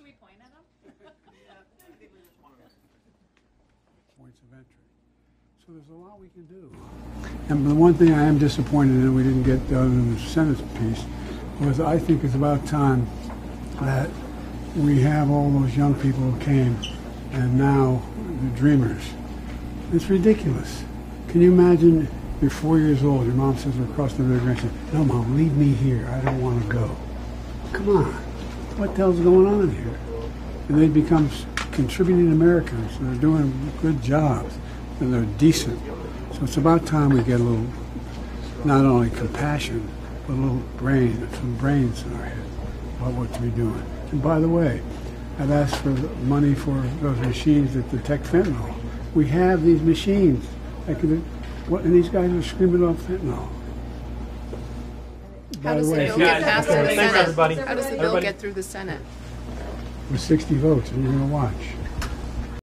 Should we point at them? Yeah, I think we just want to. Points of entry. So there's a lot we can do. And the one thing I am disappointed in we didn't get done in the Senate piece was I think it's about time that we have all those young people who came and now the Dreamers. It's ridiculous. Can you imagine you're 4 years old, your mom says we're crossing the river, and you say, no, Mom, leave me here. I don't want to go. Come on. What the hell's going on here? And they become contributing Americans, and they're doing good jobs, and they're decent. So it's about time we get a little, not only compassion, but a little brain, some brains in our head about what to be doing. And by the way, I've asked for money for those machines that detect fentanyl. We have these machines that can, and these guys are screaming off fentanyl. By the way, how does the bill get through the Senate? With 60 votes, and you're going to watch.